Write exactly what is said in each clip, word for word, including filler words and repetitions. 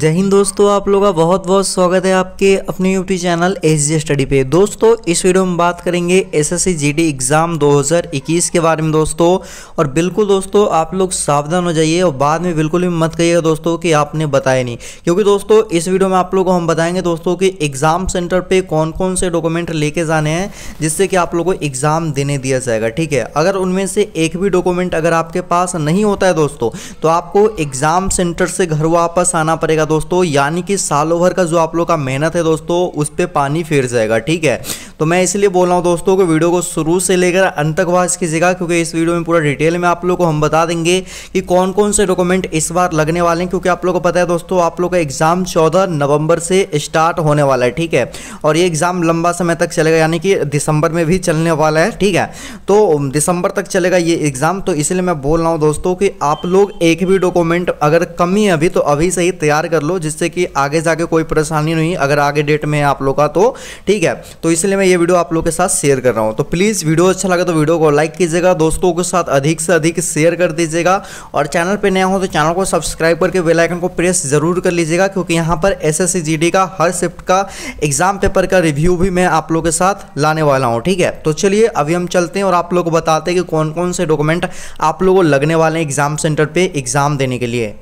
जय हिंद दोस्तों, आप लोगों का बहुत बहुत स्वागत है आपके अपने यूट्यूब चैनल एसजी स्टडी पे। दोस्तों इस वीडियो में बात करेंगे एसएससी जीडी एग्ज़ाम दो हज़ार इक्कीस के बारे में दोस्तों। और बिल्कुल दोस्तों आप लोग सावधान हो जाइए और बाद में बिल्कुल भी मत कहिएगा दोस्तों कि आपने बताया नहीं, क्योंकि दोस्तों इस वीडियो में आप लोग को हम बताएंगे दोस्तों कि एग्ज़ाम सेंटर पर कौन कौन से डॉक्यूमेंट लेके जाने हैं जिससे कि आप लोगों को एग्ज़ाम देने दिया जाएगा, ठीक है। अगर उनमें से एक भी डॉक्यूमेंट अगर आपके पास नहीं होता है दोस्तों तो आपको एग्ज़ाम सेंटर से घर वापस आना पड़ेगा दोस्तों, यानी कि सालों भर का जो आप लोग का मेहनत है दोस्तों उस पे पानी फिर जाएगा, ठीक है। तो मैं इसलिए बोल रहा हूँ दोस्तों कि वीडियो को शुरू से लेकर अंत तक वॉच कीजिएगा, क्योंकि इस वीडियो में पूरा डिटेल में आप लोग को हम बता देंगे कि कौन कौन से डॉक्यूमेंट इस बार लगने वाले हैं, क्योंकि आप लोग को पता है दोस्तों आप लोग का एग्जाम चौदह नवंबर से स्टार्ट होने वाला है, ठीक है। और ये एग्जाम लंबा समय तक चलेगा, यानी कि दिसंबर में भी चलने वाला है, ठीक है। तो दिसंबर तक चलेगा ये एग्जाम, तो इसलिए मैं बोल रहा हूँ दोस्तों कि आप लोग एक भी डॉक्यूमेंट अगर कमी है अभी तो अभी से ही तैयार कर लो, जिससे कि आगे जाके कोई परेशानी नहीं अगर आगे डेट में आप लोग का, तो ठीक है। तो इसलिए मैं ये वीडियो आप लोग के साथ शेयर कर रहा हूं, तो प्लीज़ वीडियो अच्छा लगा तो वीडियो को लाइक कीजिएगा, दोस्तों के साथ अधिक से अधिक शेयर कर दीजिएगा। और चैनल पे नया हो तो चैनल को सब्सक्राइब करके बेल आइकन को प्रेस जरूर कर लीजिएगा, क्योंकि यहाँ पर एसएससी जीडी का हर शिफ्ट का एग्जाम पेपर का रिव्यू भी मैं आप लोग के साथ लाने वाला हूँ, ठीक है। तो चलिए अभी हम चलते हैं और आप लोग को बताते हैं कि कौन कौन से डॉक्यूमेंट आप लोग को लगने वाले हैं एग्जाम सेंटर पर एग्जाम देने के लिए।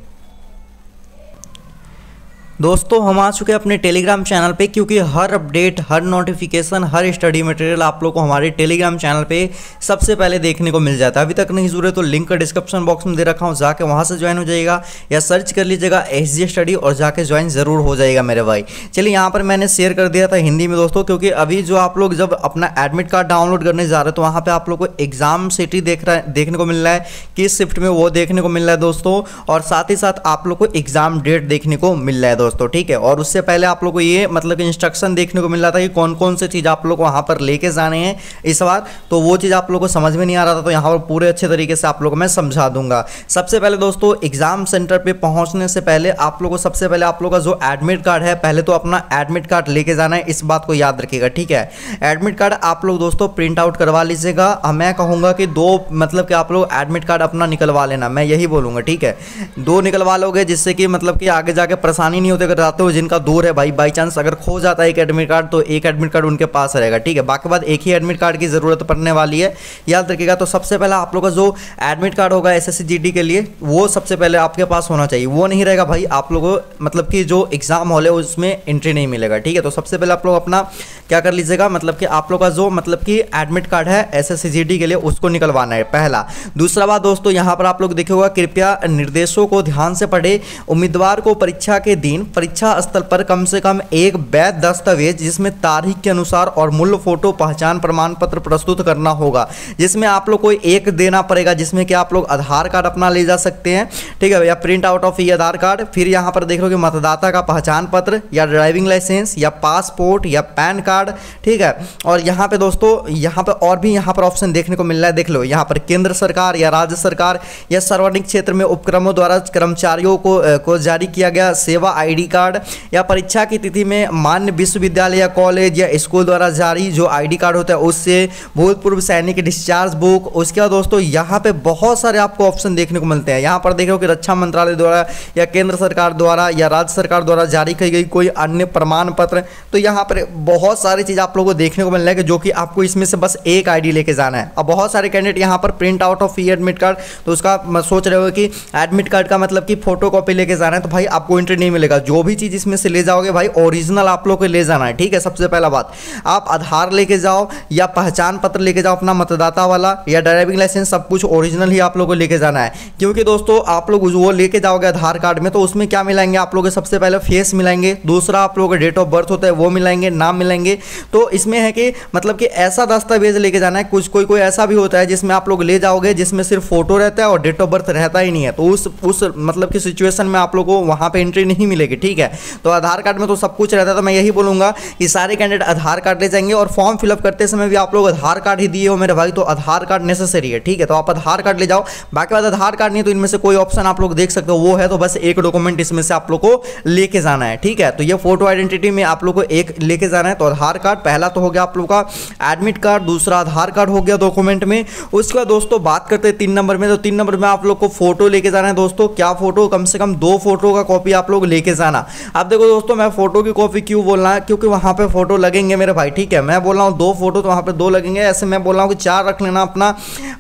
दोस्तों हम आ चुके हैं अपने टेलीग्राम चैनल पे, क्योंकि हर अपडेट, हर नोटिफिकेशन, हर स्टडी मटेरियल आप लोग को हमारे टेलीग्राम चैनल पे सबसे पहले देखने को मिल जाता है। अभी तक नहीं जुड़े तो लिंक डिस्क्रिप्शन बॉक्स में दे रखा हूँ, जाके वहाँ से ज्वाइन हो जाएगा या सर्च कर लीजिएगा एस जी स्टडी और जाके ज्वाइन ज़रूर हो जाएगा मेरे भाई। चलिए यहाँ पर मैंने शेयर कर दिया था हिंदी में दोस्तों, क्योंकि अभी जो आप लोग जब अपना एडमिट कार्ड डाउनलोड करने जा रहे हो तो वहाँ पर आप लोग को एग्ज़ाम सिटी देख रहा है, देखने को मिल रहा है किस शिफ्ट में वो देखने को मिल रहा है दोस्तों, और साथ ही साथ आप लोग को एग्ज़ाम डेट देखने को मिल रहा है, ठीक है। और उससे पहले आप लोगों को ये मतलब इंस्ट्रक्शन देखने को मिल रहा था कि कौन कौन से चीज आप लोग को वहां पर लेके जाने हैं इस बार, तो वो चीज आप लोगों को समझ में नहीं आ रहा था, तो यहां पर पूरे अच्छे तरीके से आप लोगों को मैं समझा दूंगा। सबसे पहले दोस्तों एग्जाम सेंटर पे पहुंचने से पहले आप लोगों को सबसे पहले आप लोगों का जो एडमिट कार्ड है, पहले तो अपना एडमिट कार्ड लेके जाना है, इस बात को याद रखिएगा, ठीक है। एडमिट कार्ड आप लोग दोस्तों प्रिंट आउट करवा लीजिएगा, मैं कहूंगा कि दो मतलब कि आप लोग एडमिट कार्ड अपना निकलवा लेना, मैं यही बोलूंगा, ठीक है। दो निकलवा लोगे जिससे कि मतलब कि आगे जाके परेशानी होते अगर जाते हो, जिनका दूर है भाई, बाई चांस अगर खो जाता है एक एडमिट कार्ड तो एक एडमिट कार्ड उनके पास रहेगा, ठीक है। बाकी बाद एक ही एडमिट कार्ड की जरूरत पड़ने वाली है, याद रखिएगा। तो सबसे पहले आप लोग का जो एडमिट कार्ड होगा एसएससी जीडी के लिए वो सबसे पहले आपके पास होना चाहिए, वो नहीं रहेगा भाई आप लोगों मतलब कि जो एग्जाम हॉल है उसमें एंट्री नहीं मिलेगा, ठीक है। तो सबसे पहले आप लोग अपना क्या कर लीजिएगा, मतलब कि आप लोग का जो मतलब कि एडमिट कार्ड है एसएससी जीडी के लिए उसको निकलवाना है पहला। दूसरा बात दोस्तों यहाँ पर आप लोग देखिएगा, कृपया निर्देशों को ध्यान से पढ़े, उम्मीदवार को परीक्षा के दिन परीक्षा स्थल पर कम से कम एक वैध दस्तावेज जिसमें तारीख के अनुसार और मूल फोटो पहचान प्रमाण पत्र प्रस्तुत करना होगा, जिसमें आप लोग को एक देना पड़ेगा, जिसमें कि आप लोग आधार कार्ड अपना ले जा सकते हैं, ठीक है, या print out of e Aadhaar card. फिर यहाँ पर देख लो कि मतदाता का पहचान पत्र या ड्राइविंग लाइसेंस या पासपोर्ट या पैन कार्ड, ठीक है। और यहाँ पे दोस्तों यहाँ पर और भी यहाँ पर ऑप्शन देखने को मिल रहा है, देख लो यहाँ पर केंद्र सरकार या राज्य सरकार या सार्वजनिक क्षेत्र में उपक्रमों द्वारा कर्मचारियों को, को जारी किया गया सेवा आईडी कार्ड या परीक्षा की तिथि में मान्य विश्वविद्यालय या कॉलेज या स्कूल द्वारा जारी जो आईडी कार्ड होता है उससे, भूतपूर्व सैनिक डिस्चार्ज बुक। उसके बाद दोस्तों यहाँ पे बहुत सारे आपको ऑप्शन देखने को मिलते हैं, यहाँ पर देखो कि रक्षा मंत्रालय द्वारा या केंद्र सरकार द्वारा या राज्य सरकार द्वारा जारी की गई कोई अन्य प्रमाण पत्र। तो यहाँ पर बहुत सारी चीज़ आप लोगों को देखने को मिल रहा है, जो कि आपको इसमें से बस एक आईडी लेके जाना है। अब बहुत सारे कैंडिडेट यहाँ पर print out of e admit card, तो उसका सोच रहे हो कि एडमिट कार्ड का मतलब कि फोटो कॉपी लेके जाना है, तो भाई आपको एंट्री नहीं मिलेगा। जो भी चीज़ इसमें से ले जाओगे भाई ओरिजिनल आप लोग को ले जाना है, ठीक है। सबसे पहला बात आप आधार लेके जाओ या पहचान पत्र लेके जाओ अपना मतदाता वाला या ड्राइविंग लाइसेंस, सब कुछ ओरिजिनल ही आप लोग को लेके जाना है, क्योंकि दोस्तों आप लोग वो लेके जाओगे आधार कार्ड में तो उसमें क्या मिलाएंगे आप लोग, सबसे पहले फेस मिलाएंगे, दूसरा आप लोग डेट ऑफ बर्थ होता है वो मिलाएंगे, नाम मिलाएंगे। तो इसमें है कि मतलब कि ऐसा दस्तावेज लेके जाना है, कुछ कोई कोई ऐसा भी होता है जिसमें आप लोग ले जाओगे जिसमें सिर्फ फोटो रहता है और डेट ऑफ बर्थ रहता ही नहीं है, तो उस उस मतलब कि सिचुएशन में आप लोग को वहाँ पर एंट्री नहीं मिलेगी, ठीक है। तो आधार कार्ड में तो सब कुछ रहता है, तो मैं यही बोलूंगा कि सारे कैंडिडेट आधार कार्ड ले जाएंगे। और फॉर्म फिलअप करते समय भी आप लोग आधार कार्ड ही दिए हो मेरे भाई, तो आधार कार्ड नेसेसरी है, ठीक है। तो आप आधार कार्ड ले जाओ, बाकी बाद आधार कार्ड नहीं तो इनमें से कोई ऑप्शन आप लोग देख सकते हो वो है, तो बस एक डॉक्यूमेंट इसमें से आप लोग को लेके जाना है, ठीक है। तो ये फोटो आइडेंटिटी में आप लोग को एक लेके जाना है, तो आधार कार्ड पहला तो हो गया आप लोग का एडमिट कार्ड, दूसरा आधार कार्ड हो गया डॉक्यूमेंट में। उसके बाद दोस्तों बात करते हैं तीन नंबर में, तो तीन नंबर में आप लोग को फोटो लेके जाना है दोस्तों, क्या फोटो, कम से कम दो फोटो का कॉपी आप लोग लेके वापस आना। आप देखो दोस्तों, मैं फोटो की कॉपी क्यों बोल रहा है, क्योंकि वहाँ पे फोटो लगेंगे मेरे भाई, ठीक है। मैं बोल रहा हूँ दो फोटो तो वहाँ पे दो लगेंगे, ऐसे मैं बोल रहा हूँ कि चार रख लेना अपना,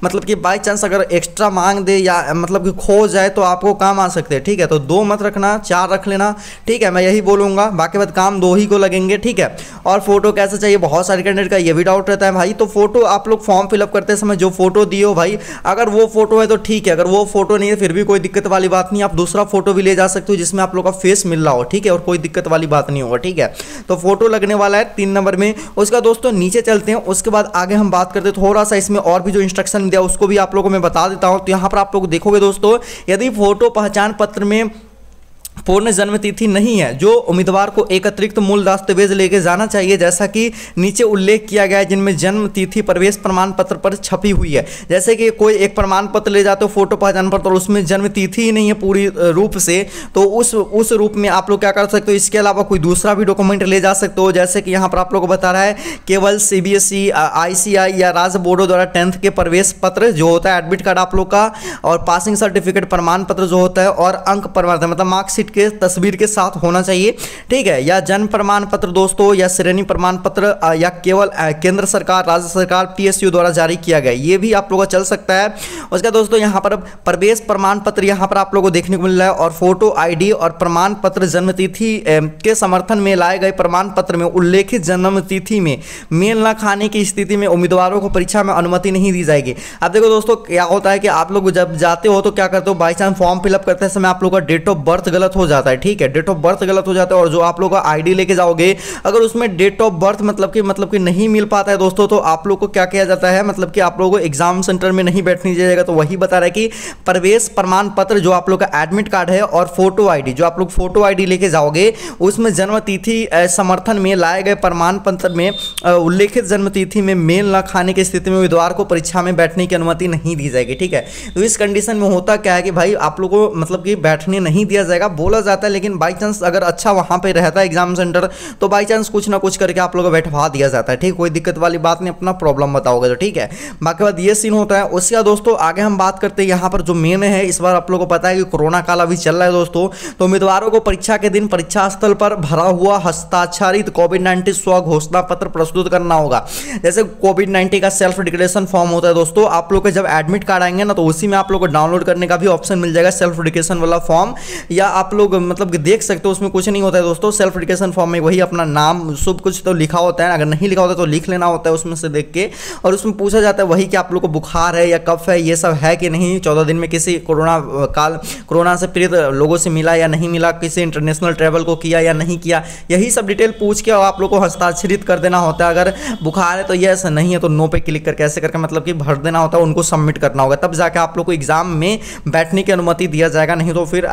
मतलब कि बाई चांस अगर एक्स्ट्रा मांग दे या मतलब कि खो जाए तो आपको काम आ सकते हैं, ठीक है। तो दो मत रखना, चार रख लेना, ठीक है, मैं यही बोलूँगा। बाकी बात काम दो ही को लगेंगे, ठीक है। और फोटो कैसे चाहिए, बहुत सारे कैंडिडेट का ये भी डाउट रहता है भाई। तो फोटो आप लोग फॉर्म फिलअप करते समय जो फोटो दिए हो भाई, अगर वो फोटो है तो ठीक है, अगर वो फोटो नहीं है फिर भी कोई दिक्कत वाली बात नहीं, आप दूसरा फोटो भी ले जा सकते हो जिसमें आप लोग का फेस मिल रहा हो, ठीक है, और कोई दिक्कत वाली बात नहीं होगा, ठीक है। तो फोटो लगने वाला है तीन नंबर में उसका। दोस्तों नीचे चलते हैं, उसके बाद आगे हम बात करते हैं थोड़ा सा इसमें, और भी जो इंस्ट्रक्शन दिया उसको भी आप लोगों को मैं बता देता हूँ। तो यहाँ पर आप लोग देखोगे दोस्तों, यदि फोटो पहचान पत्र में पूर्ण जन्म तिथि नहीं है, जो उम्मीदवार को एक अतिरिक्त मूल दस्तावेज लेके जाना चाहिए, जैसा कि नीचे उल्लेख किया गया है, जिनमें जन्म तिथि प्रवेश प्रमाण पत्र पर छपी हुई है। जैसे कि कोई एक प्रमाण पत्र ले जाते हो फोटो पहचान पत्र, उसमें जन्म तिथि ही नहीं है पूरी रूप से, तो उस उस रूप में आप लोग क्या कर सकते हो। इसके अलावा कोई दूसरा भी डॉक्यूमेंट ले जा सकते हो, जैसे कि यहाँ पर आप लोग को बता रहा है, केवल सी बी एस ई, आई सी आई या राज्य बोर्डों द्वारा टेंथ के प्रवेश पत्र जो होता है, एडमिट कार्ड आप लोग का, और पासिंग सर्टिफिकेट प्रमाण पत्र जो होता है, और अंक प्रमाण पत्र मतलब मार्कशीट के तस्वीर के साथ होना चाहिए, ठीक है। या जन्म प्रमाण पत्र दोस्तों, या श्रेणी प्रमाण पत्र, या केवल केंद्र सरकार, राज्य सरकार, पीएसयू द्वारा जारी किया गया, ये भी आप लोगों का चल सकता है उसका। दोस्तों यहाँ पर प्रवेश प्रमाण पत्र यहाँ पर आप लोगों को देखने को मिल रहा है, और फोटो आईडी और प्रमाण पत्र जन्म तिथि के समर्थन में लाए गए प्रमाण पत्र में उल्लेखित जन्म तिथि में मेल न खाने की स्थिति में उम्मीदवारों को परीक्षा में अनुमति नहीं दी जाएगी। अब देखो दोस्तों, क्या होता है कि आप लोग जब जाते हो तो क्या करते हो, बाई चांस फॉर्म फिलअप करते समय आप लोग का डेट ऑफ बर्थ गलत हो जाता है, ठीक है, डेट ऑफ बर्थ गलत हो जाता है। और जो आप लोग का आईडी लेके जाओगे, अगर उसमें डेट ऑफ बर्थ मतलब कि मतलब कि नहीं मिल पाता है दोस्तों, तो आप लोग को क्या किया जाता है, मतलब कि आप लोगों को एग्जाम सेंटर में नहीं बैठने दिया जाएगा। तो वही बता रहा है कि प्रवेश प्रमाण पत्र जो आप लोग का एडमिट कार्ड है, और फोटो आईडी जो आप लोग फोटो आईडी लेके जाओगे, उसमें जन्म तिथि समर्थन में लाए गए प्रमाण पत्र में उल्लेखित जन्म तिथि में मेल न खाने की स्थिति में उम्मीदवार को परीक्षा में बैठने की अनुमति नहीं दी जाएगी, ठीक है। तो इस कंडीशन में होता क्या है कि भाई आप लोग को मतलब कि बैठने नहीं दिया जाएगा, बोला जाता है, लेकिन बाई चांस अगर अच्छा वहाँ पे रहता है एग्जाम सेंटर, तो बाई चांस कुछ ना कुछ करके आप लोगों को बैठवा दिया जाता है, ठीक, कोई दिक्कत वाली बात नहीं, अपना प्रॉब्लम बताओगे तो, ठीक है। बाकी बात ये सीन होता है उसका। दोस्तों आगे हम बात करते हैं, यहाँ पर जो मेन है, इस बार आप लोगों को पता है कि कोरोना काल अभी चल रहा है दोस्तों, तो उम्मीदवारों को परीक्षा के दिन परीक्षा स्थल पर भरा हुआ हस्ताक्षरित कोविड नाइन्टीन स्व घोषणा पत्र प्रस्तुत करना होगा। जैसे कोविड नाइन्टीन का सेल्फ डिक्लेरेशन फॉर्म होता है दोस्तों, आप लोग के जब एडमिट कार्ड आएंगे ना, तो उसी में आप लोग को डाउनलोड करने का भी ऑप्शन मिल जाएगा सेल्फ डिक्लेरेशन वाला फॉर्म, या आप लोग मतलब देख सकते हो, उसमें कुछ नहीं होता है दोस्तों। सेल्फ डिक्लेरेशन फॉर्म में वही अपना नाम सब कुछ तो लिखा होता है, अगर नहीं लिखा होता तो लिख लेना होता है उसमें से देख के, और उसमें पूछा जाता है वही कि आप लोग को बुखार है या कफ है, ये सब है कि नहीं, चौदह दिन में किसी कोरोना काल कोरोना से पीड़ित लोगों से मिला या नहीं मिला, किसी इंटरनेशनल ट्रैवल को किया या नहीं किया, यही सब डिटेल पूछ के और आप लोग को हस्ताक्षरित कर देना होता है। अगर बुखार है तो यस, नहीं है तो नो पे क्लिक करके ऐसे करके मतलब कि भर देना होता है, उनको सबमिट करना होगा, तब जाके आप लोग को एग्जाम में बैठने की अनुमति दिया जाएगा, नहीं तो फिर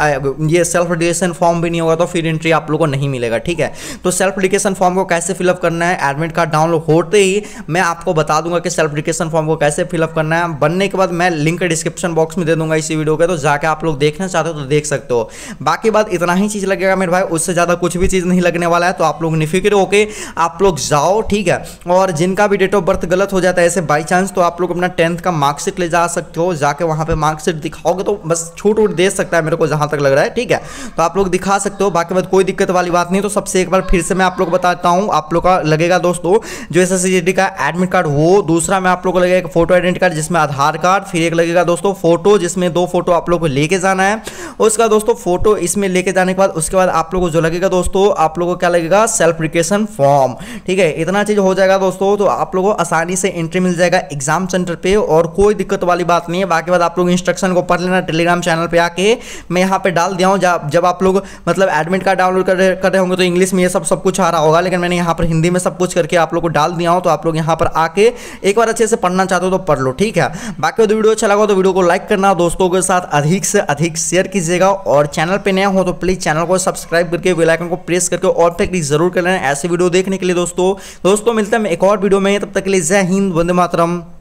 ये सेल्फ डिक्लेरेशन फॉर्म भी नहीं होगा, तो फिर एंट्री आप लोगों को नहीं मिलेगा, ठीक है। तो सेल्फ डिक्लेरेशन फॉर्म को कैसे फिलअप करना है, एडमिट कार्ड डाउनलोड होते ही मैं आपको बता दूंगा कि सेल्फ डिक्लेरेशन फॉर्म को कैसे फिलअप करना है। बनने के बाद मैं लिंक डिस्क्रिप्शन बॉक्स में दे दूंगा इसी वीडियो का, तो जाके आप लोग देखना चाहते हो तो देख सकते हो। बाकी बात इतना ही चीज़ लगेगा मेरे भाई, उससे ज़्यादा कुछ भी चीज़ नहीं लगने वाला है, तो आप लोग निफिक्र होकर आप लोग जाओ, ठीक है। और जिनका भी डेट ऑफ बर्थ गलत हो जाता है ऐसे बाई चांस, तो आप लोग अपना टेंथ का मार्कशीट ले जा सकते हो, जाके वहाँ पर मार्कशीट दिखाओगे तो बस छूट वूट दे सकता है मेरे को जहाँ तक लग रहा है, ठीक है, तो आप लोग दिखा सकते हो। बाकी बात कोई दिक्कत वाली बात नहीं। तो सबसे एक बार फिर से मैं आप लोग बताता हूँ, आप लोग का लगेगा दोस्तों जो एसएससी जीडी का एडमिट कार्ड, वो दूसरा मैं आप लोग को लगेगा एक फोटो आइडेंटिटी कार्ड जिसमें आधार कार्ड, फिर एक लगेगा दोस्तों फोटो जिसमें दो फोटो आप लोग को लेके जाना है उसका। दोस्तों फोटो इसमें लेके जाने के बाद उसके बाद आप लोग को जो लगेगा दोस्तों, आप लोग को क्या लगेगा, सेल्फ डिक्लेरेशन फॉर्म, ठीक है। इतना चीज़ हो जाएगा दोस्तों, तो आप लोग को आसानी से एंट्री मिल जाएगा एग्जाम सेंटर पर, और कोई दिक्कत वाली बात नहीं है। बाकी बाद आप लोग इंस्ट्रक्शन को पढ़ लेना, टेलीग्राम चैनल पर आके मैं यहाँ पर डाल दिया हूँ। जब आप लोग मतलब एडमिट कार्ड डाउनलोड कर रहे कर रहे होंगे तो इंग्लिश में ये सब सब कुछ आ रहा होगा, लेकिन मैंने यहाँ पर हिंदी में सब कुछ करके आप लोग को डाल दिया हूँ, तो आप लोग यहाँ पर आके एक बार अच्छे से पढ़ना चाहते हो तो पढ़ लो, ठीक है। बाकी तो वीडियो अच्छा लगा तो वीडियो को लाइक करना, दोस्तों के साथ अधिक से अधिक शेयर कीजिएगा, और चैनल पर नया हो तो प्लीज़ चैनल को सब्सक्राइब करके बेल आइकन को प्रेस करके और पे क्लिक जरूर कर लेना ऐसे वीडियो देखने के लिए दोस्तों। दोस्तों मिलते हैं एक और वीडियो में, तब तक के लिए जय हिंद, वंदे मातरम।